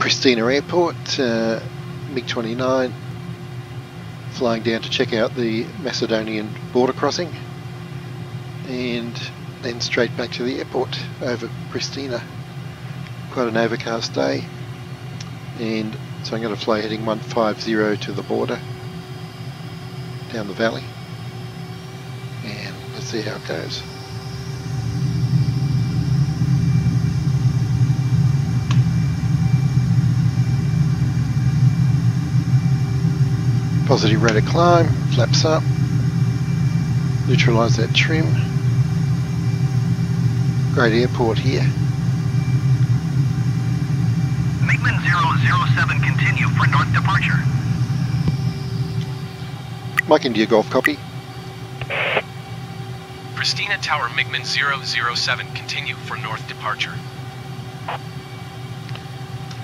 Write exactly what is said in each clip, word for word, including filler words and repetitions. Pristina Airport, uh, MiG twenty-nine, flying down to check out the Macedonian border crossing and then straight back to the airport over Pristina. Quite an overcast day, and so I'm going to fly heading one five zero to the border, down the valley, and let's see how it goes. Positive rate of climb, flaps up, neutralise that trim. Great airport here. MiGMan zero zero seven, continue for north departure. Mike, India Golf, copy. Pristina Tower, MiGMan zero zero seven, continue for north departure.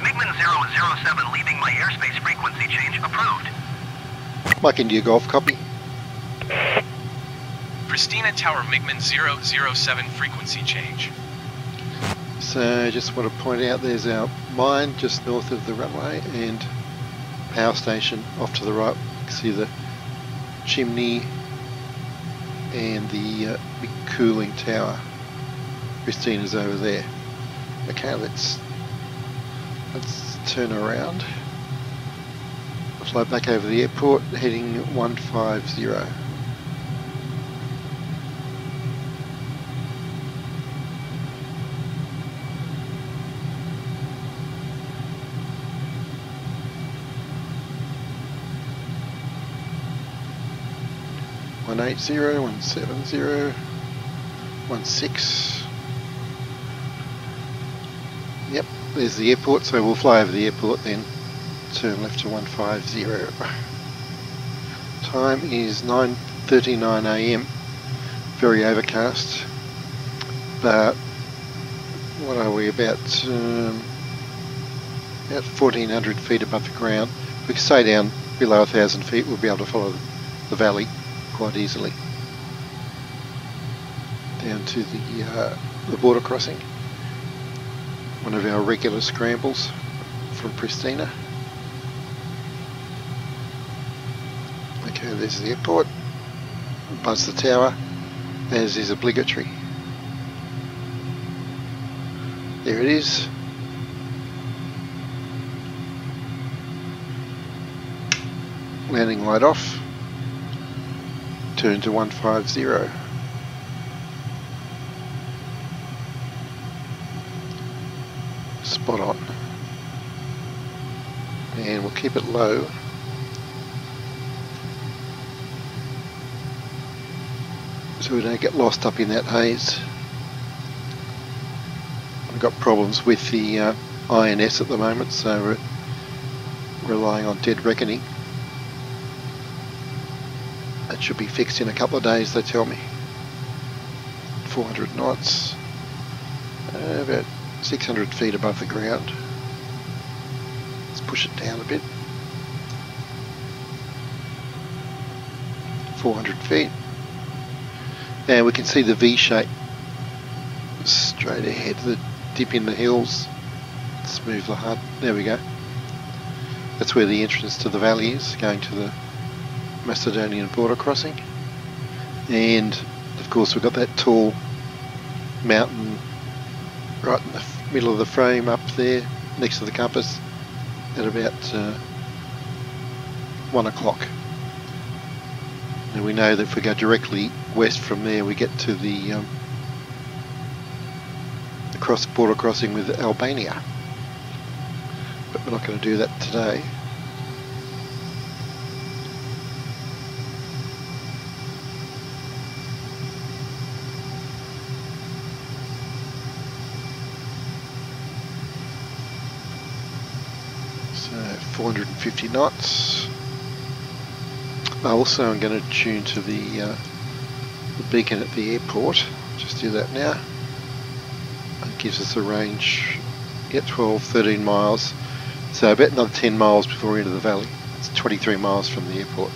MiGMan zero zero seven, leaving my airspace frequency change, approved. Mike, India Golf, copy. Pristina Tower, MiGMan zero zero seven, frequency change. So just want to point out there's our mine just north of the runway and power station off to the right. You can see the chimney and the uh, big cooling tower. Pristina's over there. Okay, let's let's turn around. Fly back over the airport, heading one five zero. one eight zero, one seven zero, one six. Yep, there's the airport, so we'll fly over the airport then. Turn left to one five zero. Time is nine thirty-nine a m Very overcast. But what are we, about um, about fourteen hundred feet above the ground? If we can stay down below one thousand feet, we'll be able to follow the valley quite easily. Down to the, uh, the border crossing. One of our regular scrambles from Pristina. Okay, there's the airport, buzz the tower, as is obligatory. There it is. Landing light off, turn to one five zero. Spot on. And we'll keep it low. So we don't get lost up in that haze. I've got problems with the uh, I N S at the moment, so we're relying on dead reckoning. That should be fixed in a couple of days, they tell me. four hundred knots, uh, about six hundred feet above the ground. Let's push it down a bit. four hundred feet. And we can see the V-shape straight ahead, the dip in the hills. Let's move the hub, there we go. That's where the entrance to the valley is, going to the Macedonian border crossing. And of course we've got that tall mountain right in the middle of the frame up there, next to the compass, at about uh, one o'clock. And we know that if we go directly west from there, we get to the, um, the cross border crossing with Albania. But we're not going to do that today. So four hundred fifty knots. Also, I'm going to tune to the, uh, the beacon at the airport. Just do that now. It gives us a range at twelve, thirteen miles. So about another ten miles before we enter the valley. It's twenty-three miles from the airport.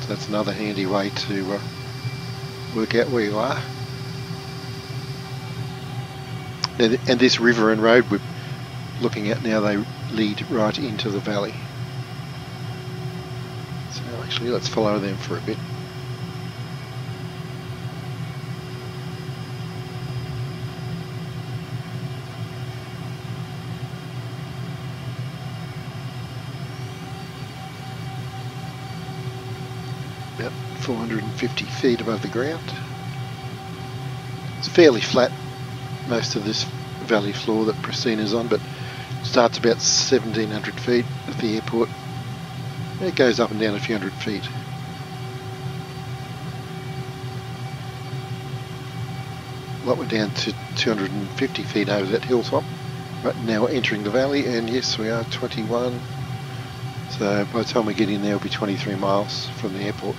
So that's another handy way to uh, work out where you are. And this river and road we've looking at now, they lead right into the valley. So actually let's follow them for a bit. About four hundred fifty feet above the ground. It's fairly flat, most of this valley floor that Pristina's on, but starts about seventeen hundred feet at the airport. It goes up and down a few hundred feet. Well, we're down to two hundred fifty feet over that hilltop. But now we're entering the valley, and yes, we are twenty-one. So by the time we get in there, it'll be twenty-three miles from the airport.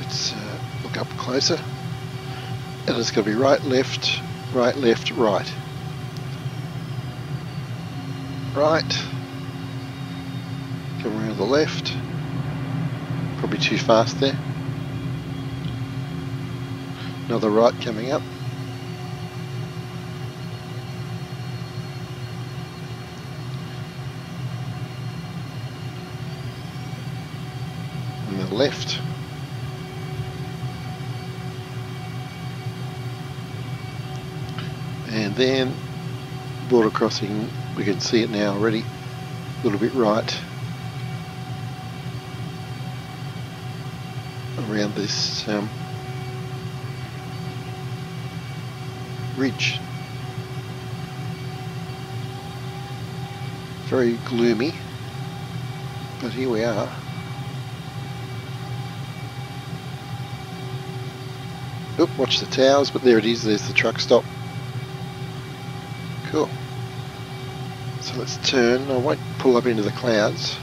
Let's uh, look up closer. And it's going to be right, left, right, left, right. Right. Come around the left. Probably too fast there. Another right coming up. And the left. And then border crossing, we can see it now already, a little bit right around this um, ridge. Very gloomy, but here we are. Oop, watch the towers, but there it is, there's the truck stop. Cool. So let's turn. I won't pull up into the clouds.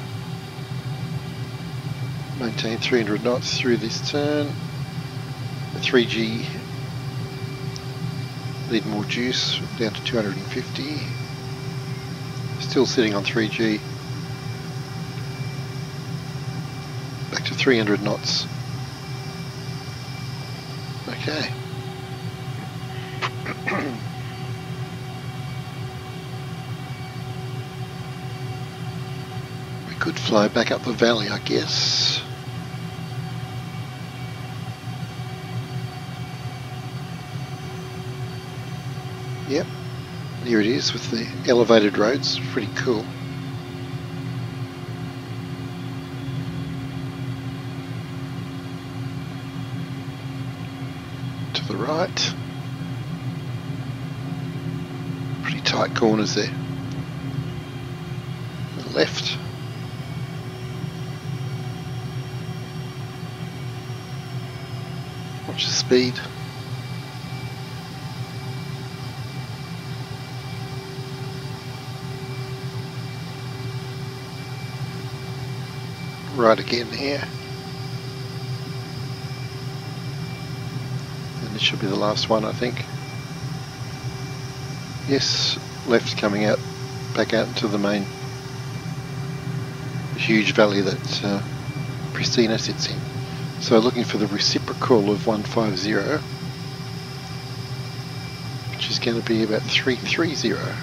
Maintain three hundred knots through this turn. three G. Need more juice. Down to two hundred fifty. Still sitting on three G. Back to three hundred knots. Okay. Could fly back up the valley, I guess. Yep, here it is with the elevated roads. Pretty cool. To the right. Pretty tight corners there. The left. Watch the speed. Right again here. And this should be the last one, I think. Yes, left coming out, back out into the main huge valley that uh, Pristina sits in. So looking for the reciprocal of one five zero, which is going to be about three three zero.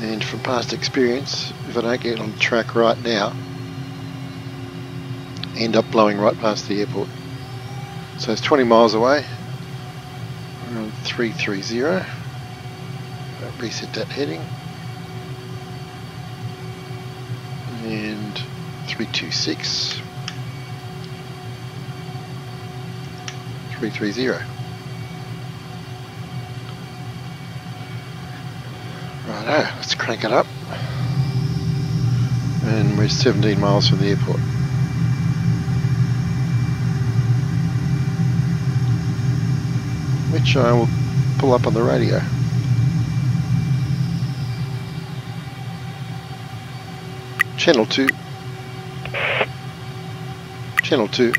And from past experience, if I don't get on track right now, I end up blowing right past the airport. So it's twenty miles away. We're on three three zero. Reset that heading. And three two six. three three zero. Righto, let's crank it up. And we're seventeen miles from the airport. Which I will pull up on the radio. Channel two. Channel two.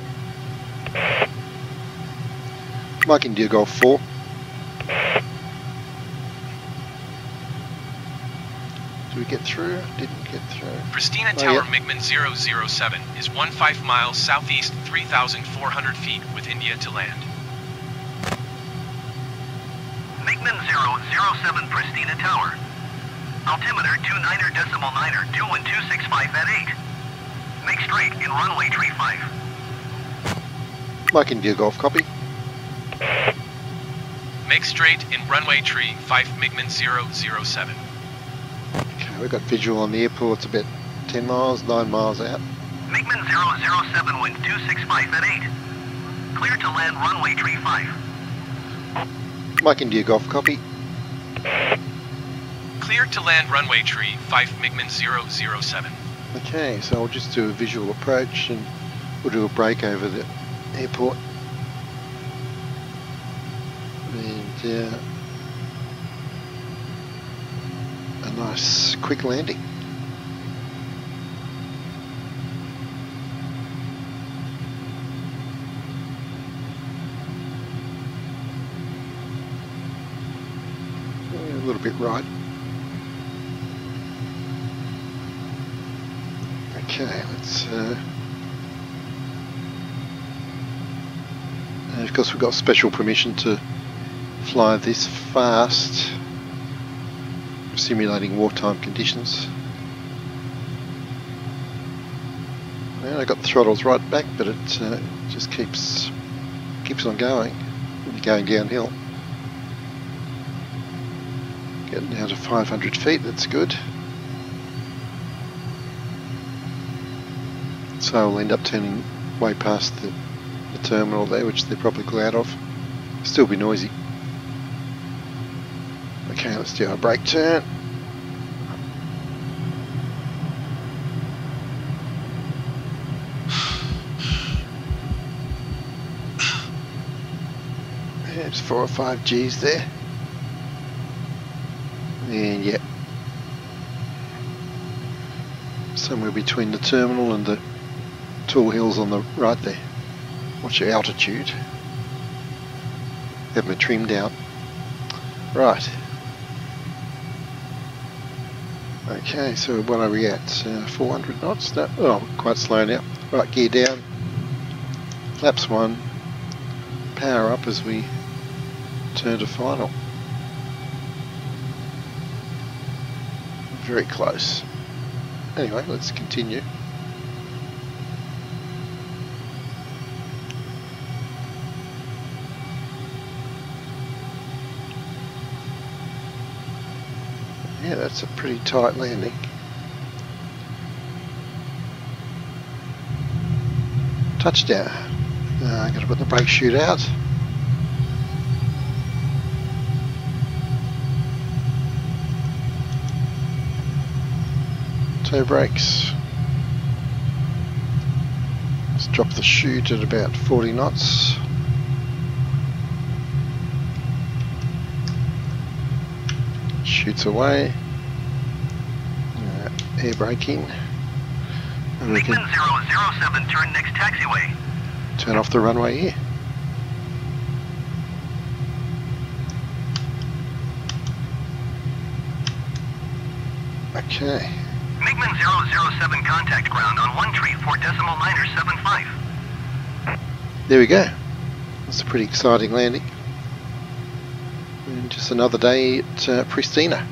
Mike India Golf four. Did we get through? Didn't get through. Pristina oh, Tower, yeah. MiGMan zero zero seven is fifteen miles southeast, three thousand four hundred feet with India to land. seven zero zero seven Pristina Tower. Altimeter two niner decimal niner, two one two six five at eight. Make straight in runway three five. Mike India Golf, copy. Make straight in runway three five, MiGMan zero zero seven. Okay, we've got visual on the airport. It's about ten miles, nine miles out. MiGMan zero zero seven, wind two six five at eight. Clear to land runway three five. Mike India Golf, copy. Clear to land runway three five, MiGMan zero zero seven. Okay, so we'll just do a visual approach and we'll do a break over the airport. And uh, a nice quick landing. A little bit right. Okay, let's. Uh, and of course, we've got special permission to fly this fast, simulating wartime conditions. And I got the throttles right back, but it uh, just keeps keeps on going, going downhill. Getting down to five hundred feet, that's good. So we'll end up turning way past the, the terminal there, which they're probably glad of. Still be noisy. Okay, let's do our brake turn. There's four or five G's there. And yeah, somewhere between the terminal and the tall hills on the right there. What's your altitude? Have me trimmed out. Right. Okay, so what are we at? Uh, four hundred knots? No, oh, quite slow now. Right, gear down. Flaps one. Power up as we turn to final. Very close. Anyway, let's continue. Yeah, that's a pretty tight landing. Touchdown. Uh, I'm going to put the brake chute out. Toe brakes. Let's drop the chute at about forty knots. Shoots away. Uh, air braking. And we can zero zero seven, turn next taxiway. Turn off the runway here. Okay. MiGMan zero zero seven, contact ground on one three four decimal niner seven five. There we go. That's a pretty exciting landing. And just another day at uh, Pristina.